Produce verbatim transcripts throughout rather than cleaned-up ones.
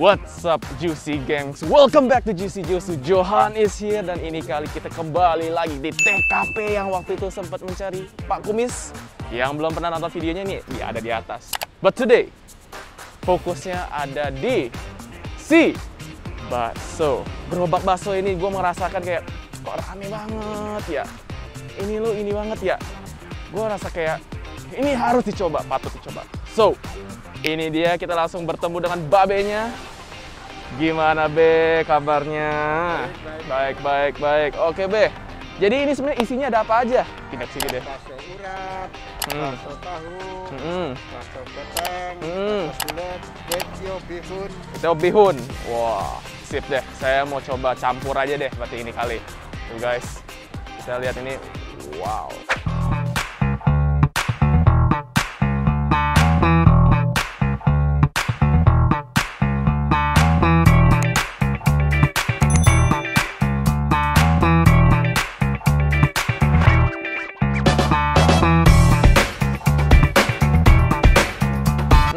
What's up Juicy Gangs, welcome back to Juicy Josu. Johan is here dan ini kali kita kembali lagi di T K P yang waktu itu sempat mencari Pak Kumis. Yang belum pernah nonton videonya nih, dia ada di atas. But today, fokusnya ada di si bakso. Gerobak bakso ini gue merasakan kayak, kok rame banget ya. Ini lo ini banget ya. Gue rasa kayak, ini harus dicoba, patut dicoba. So, ini dia kita langsung bertemu dengan babenya. Gimana Be, kabarnya? Baik-baik-baik. Oke Be, jadi ini sebenarnya isinya ada apa aja? Kita sini deh. Bakso urap, hmm. bakso tahu, hmm. bakso gepeng, hmm. bakso bulat, bakso bihun. Bakso bihun, wah wow, sip deh. Saya mau coba campur aja deh seperti ini kali. Tuh guys, kita lihat ini, wow.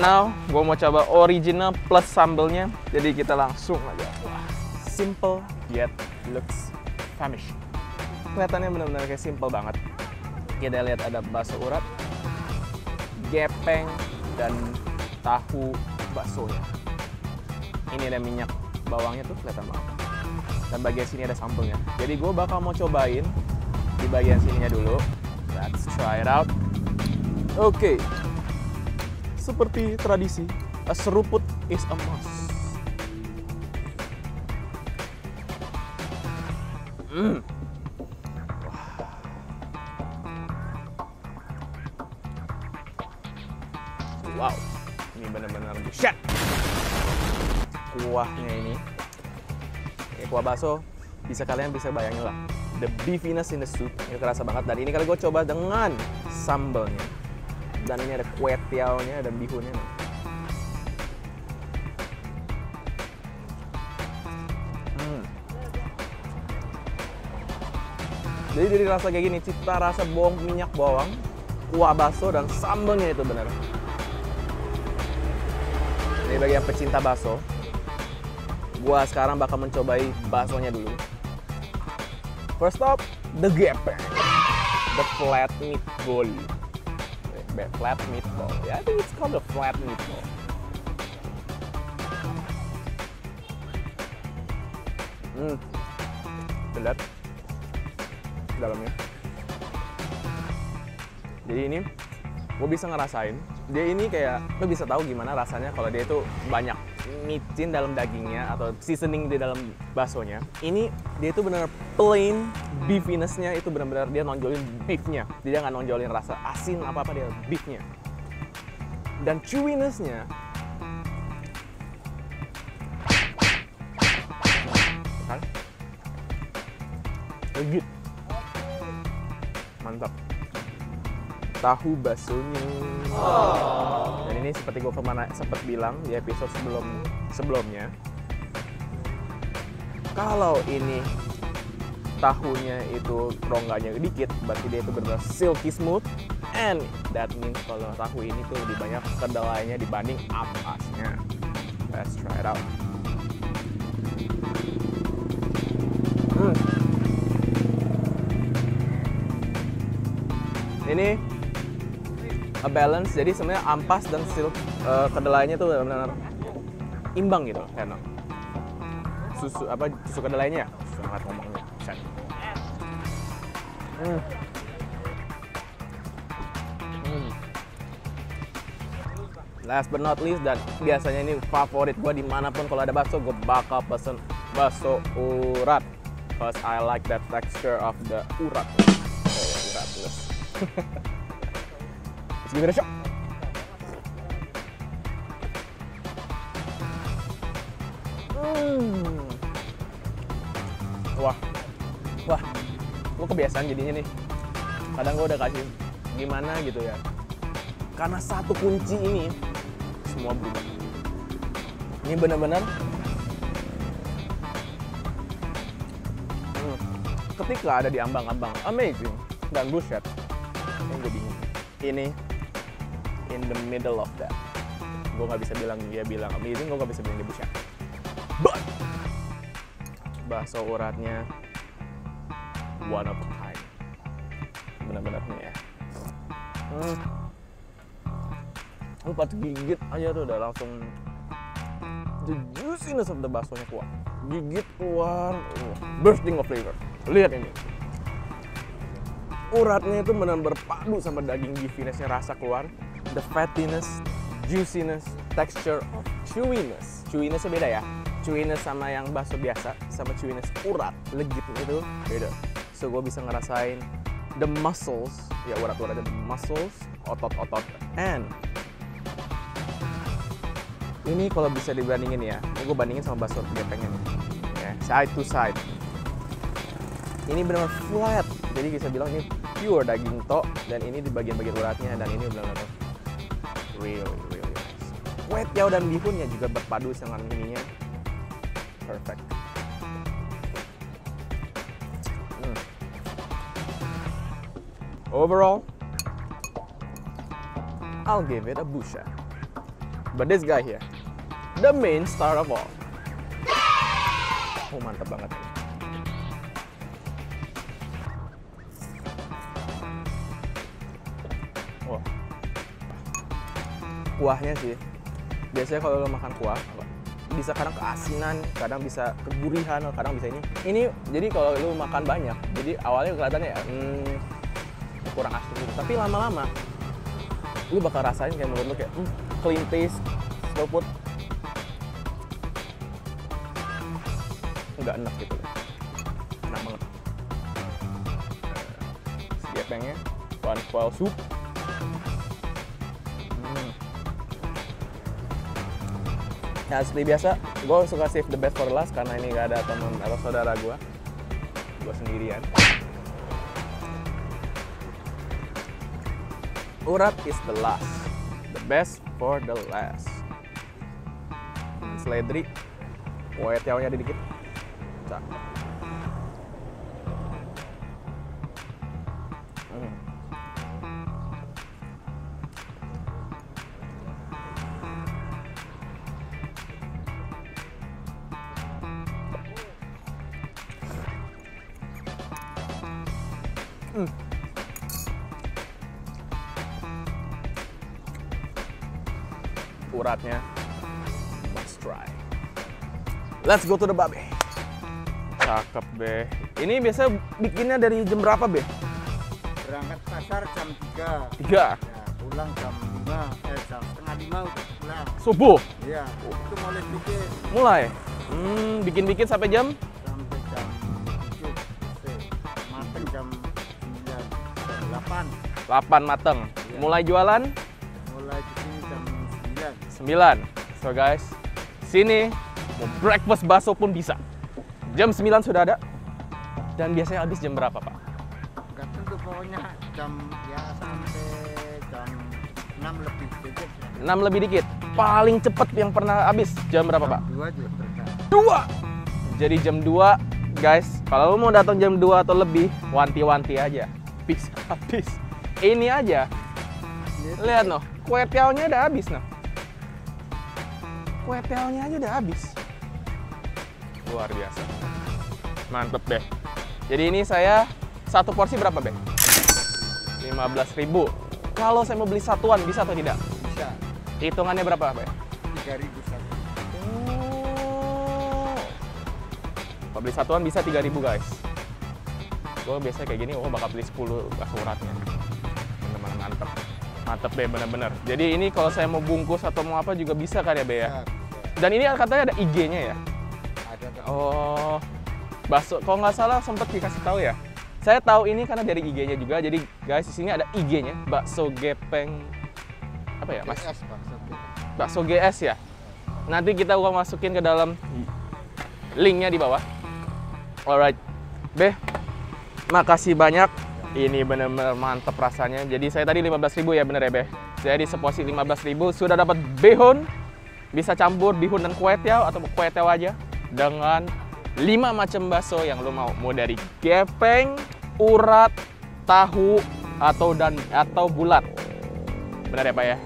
Now, gue mau coba original plus sambelnya, jadi kita langsung aja. Wah, simple yet looks famished. Kelihatannya benar-benar kayak simple banget. Kita lihat ada bakso urat, gepeng, dan tahu baksonya. Ini ada minyak bawangnya tuh kelihatan banget. Dan bagian sini ada sambelnya. Jadi gue bakal mau cobain di bagian sininya dulu. Let's try it out. Oke. Okay. Seperti tradisi, a seruput is a must. Mm. Wow, ini benar-benar buset. Kuahnya ini, ini kuah bakso, bisa kalian bisa bayangin lah. The beefiness in the soup, ini terasa banget. Dan ini kali gue coba dengan sambalnya. Dan ini ada kue tiaunya, ada bihunnya nih. Hmm. Jadi dari rasa kayak gini, cita rasa bawang, minyak bawang, kuah bakso, dan sambalnya itu benar. Ini bagi yang pecinta bakso, gua sekarang bakal mencobai baksonya dulu. First up, the gepeng, the flat meat bowl. Flat meatball, yeah, I think it's called a flat meatball. Hmm, lihat dalamnya. Jadi ini, gue bisa ngerasain. Dia ini kayak, lo bisa tahu gimana rasanya kalau dia itu banyak micin dalam dagingnya atau seasoning di dalam baksonya. Ini dia itu benar plain beefinessnya, itu benar-benar dia nonjolin beefnya. Dia nggak nonjolin rasa asin apa apa, dia beefnya. Dan chewinessnya kan legit mantap. Tahu baksonya. Oh. Dan ini seperti gue kemana sempat bilang di episode sebelum sebelumnya, kalau ini tahunya itu rongganya dikit, berarti dia itu benar-benar silky smooth, and that means kalau tahu ini tuh lebih banyak kedelainya dibanding atasnya. Let's try it out. Hmm. Ini a balance, jadi sebenarnya ampas dan silk, uh, kedelainya tuh benar-benar imbang gitu, enak. Susu apa susu kedelainya? Sangat ngomongnya. Hmm. Hmm. Last but not least, dan biasanya ini favorit gue dimanapun kalau ada bakso, gue bakal pesen bakso urat, cause I like that texture of the urat. Oh, urat terus. Give it a shot. Hmm. Wah, wah, gue kebiasaan jadinya nih. Kadang gue udah kasih gimana gitu ya. Karena satu kunci ini, semua berubah. Ini benar-benar hmm. ketika ada di ambang-ambang, amazing dan buset. Ini gue bingung. Ini in the middle of that. Gue nggak bisa bilang dia bilang amazing, gue nggak bisa bilang dia buset. But bakso uratnya one of a kind. Benar-benar punya. Hmm. Lu pas gigit aja tuh udah langsung the juiciness of the baksonya kuat. Gigit keluar, uh, bursting of flavor. Lihat ini. Uratnya itu benar berpadu sama daging givinessnya rasa keluar. The fattiness, juiciness, texture of chewiness. Chewinessnya beda ya. Chewiness sama yang bakso biasa, sama chewiness urat legit itu beda. So gue bisa ngerasain the muscles, ya urat-urat the muscles, otot-otot, and ini kalau bisa dibandingin ya, ini gue bandingin sama bakso gepeng ini, ya, side to side. Ini benar flat, jadi bisa bilang ini pure daging tok, dan ini di bagian-bagian uratnya, dan ini benar-benar really really nice. Wet yao dan bihunnya juga berpadu dengan ininya, perfect. Hmm. Overall, I'll give it a busha. But this guy here, the main star of all. Oh, mantap banget. Wah, wow. Kuahnya sih. Biasanya kalau lo makan kuah, bisa kadang keasinan, kadang bisa kegurihan, kadang bisa ini. Ini jadi kalau lo makan banyak, jadi awalnya kelihatannya ya, hmm, kurang asin gitu. Tapi lama-lama, lo bakal rasain kayak menurut lo kayak, hmm, clean taste, slow food, nggak enak gitu, enak banget. Gepengnya one foil soup. Hmm. Nah seperti biasa, gue suka save the best for last karena ini nggak ada teman atau saudara gue, gue sendirian. Urat is the last. Best for the last. Seledri, wae tiawnya ada dikit. Cak. Hmm. Hmm. Uratnya must try. Let's go to the babe. Cakep be. Ini biasa bikinnya dari jam berapa be? Berangkat pasar jam tiga. tiga. Ya, pulang jam lima. Eh jam setengah lima udah pulang. Subuh. Iya. Oh. Itu mulai bikin. Mulai. Hmm, bikin-bikin sampai jam? Sampai jam tujuh. Mateng jam sembilan. delapan mateng. Ya. Mulai jualan? Mulai sembilan. So guys, sini mau breakfast bakso pun bisa. Jam sembilan sudah ada. Dan biasanya habis jam berapa, Pak? Enggak tentu, pokoknya jam ya sampai jam enam lebih dikit. Ya. enam lebih dikit. Paling cepat yang pernah habis jam berapa, Pak? dua juga pernah. dua. Jadi jam dua, guys. Kalau mau datang jam dua atau lebih, wanti-wanti aja. Habis habis. Ini aja. Lihat noh, kue tiaunya udah habis noh. Kue telnya aja udah habis. Luar biasa. Mantep deh. Jadi ini saya satu porsi berapa, Beh? lima belas ribu. Kalau saya mau beli satuan bisa atau tidak? Bisa. Hitungannya berapa, Beh? tiga ribu satu. Oh. Kalau beli satuan bisa tiga ribu, guys. Gue biasanya kayak gini, gue bakal beli sepuluh bakso uratnya. Bener-bener mantep. Mantep deh, bener-bener. Jadi ini kalau saya mau bungkus atau mau apa juga bisa kan ya, Be ya? Ya, dan ini katanya ada I G-nya ya? Ada. Oh, bakso. Kalau nggak salah sempet dikasih tahu ya? Saya tahu ini karena dari I G-nya juga. Jadi guys, di sini ada I G-nya. Bakso Gepeng. Apa ya, Mas? G S, bakso, bakso G S ya? Nanti kita akan masukin ke dalam link-nya di bawah. Alright. Be, makasih banyak. Ini bener-bener mantep rasanya. Jadi saya tadi lima belas ribu ya, bener ya, Beh? Jadi seporsi lima belas ribu sudah dapat bihun. Bisa campur bihun dan kue tiaw atau kue tiaw aja dengan lima macam bakso yang lo mau. Mau dari gepeng, urat, tahu atau dan atau bulat. Benar ya, Pak ya?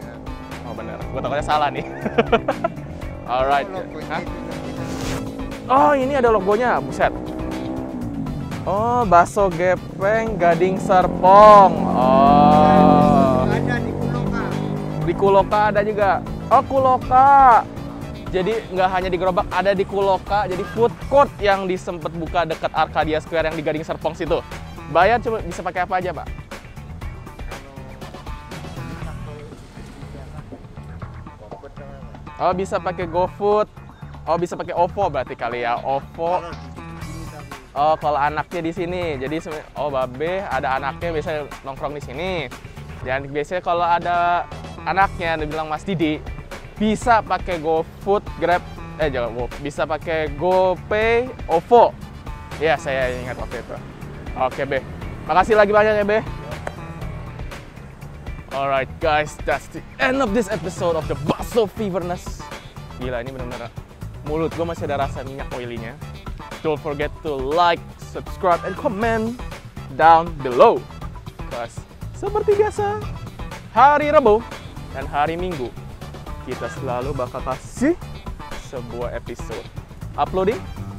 Oh, benar. Gue takutnya salah nih. Alright. Hah? Oh, ini ada logonya. Buset. Oh, bakso gepeng Gading Serpong. Oh. Ada di Kuloka. Di Kuloka ada juga. Oh, Kuloka. Jadi nggak hanya di gerobak, ada di Kuloka. Jadi food court yang disempet buka dekat Arcadia Square yang di Gading Serpong situ. Bayar cuma bisa pakai apa aja, Pak? Oh, bisa pakai GoFood. Oh, bisa pakai OVO berarti kali ya. OVO. Oh, kalau anaknya di sini. Jadi oh, babe ada anaknya biasanya nongkrong di sini. Dan biasanya kalau ada anaknya dibilang Mas Didi, bisa pakai GoFood, Grab, eh jangan Go, bisa pakai GoPay, OVO. Ya, saya ingat waktu itu. Oke, Be. Makasih lagi banyak ya, Be. Alright guys, that's the end of this episode of the Bakso Feverness. Gila, ini benar-benar mulut gue masih ada rasa minyak oilinya. Don't forget to like, subscribe, and comment down below. Guys, seperti biasa, hari Rabu dan hari Minggu kita selalu bakal kasih sebuah episode. Uploading,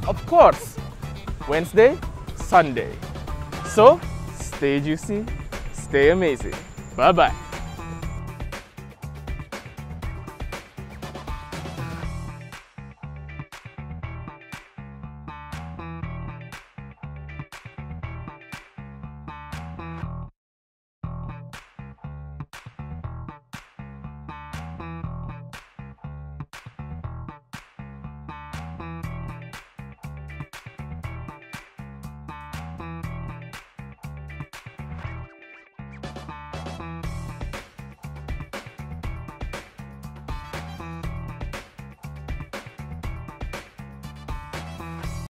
of course, Wednesday, Sunday. So, stay juicy, stay amazing. Bye-bye.